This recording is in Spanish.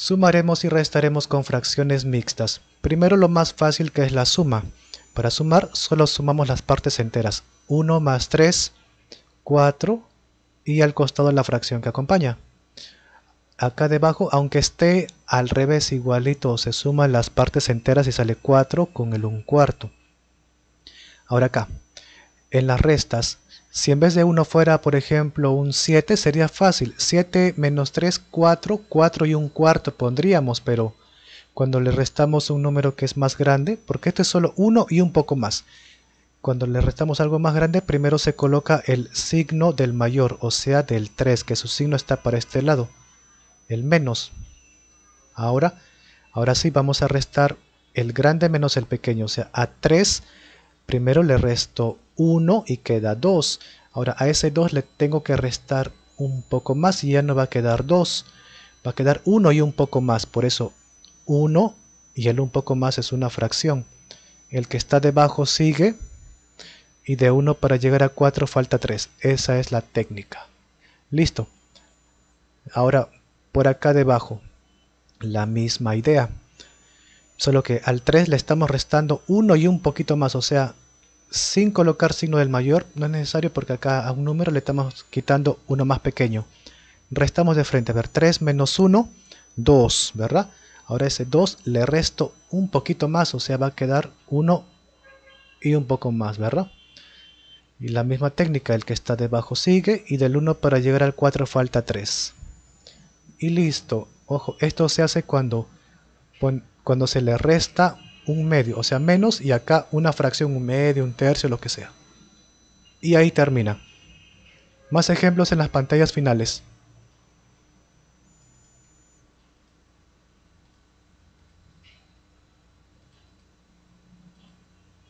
Sumaremos y restaremos con fracciones mixtas. Primero lo más fácil, que es la suma. Para sumar solo sumamos las partes enteras. 1 más 3, 4 y al costado la fracción que acompaña. Acá debajo, aunque esté al revés igualito, se suman las partes enteras y sale 4 con el 1/4. Ahora acá, en las restas, si en vez de 1 fuera, por ejemplo, un 7, sería fácil. 7 menos 3, 4, 4 y 1/4 pondríamos, pero cuando le restamos un número que es más grande, porque este es solo 1 y un poco más. Cuando le restamos algo más grande, primero se coloca el signo del mayor, o sea del 3, que su signo está para este lado. El menos. Ahora sí vamos a restar el grande menos el pequeño, o sea, a 3 primero le resto 1 y queda 2. Ahora a ese 2 le tengo que restar un poco más y ya no va a quedar 2, va a quedar 1 y un poco más. Por eso 1 y el un poco más es una fracción. El que está debajo sigue y de 1 para llegar a 4 falta 3. Esa es la técnica. Listo. Ahora por acá debajo, la misma idea, solo que al 3 le estamos restando 1 y un poquito más, o sea, sin colocar signo del mayor, no es necesario porque acá a un número le estamos quitando uno más pequeño. Restamos de frente, a ver, 3 menos 1, 2, ¿verdad? Ahora ese 2 le resto un poquito más, o sea, va a quedar 1 y un poco más, ¿verdad? Y la misma técnica, el que está debajo sigue y del 1 para llegar al 4 falta 3. Y listo. Ojo, esto se hace cuando se le resta un medio, o sea menos, y acá una fracción, un medio, un tercio, lo que sea. Y ahí termina. Más ejemplos en las pantallas finales.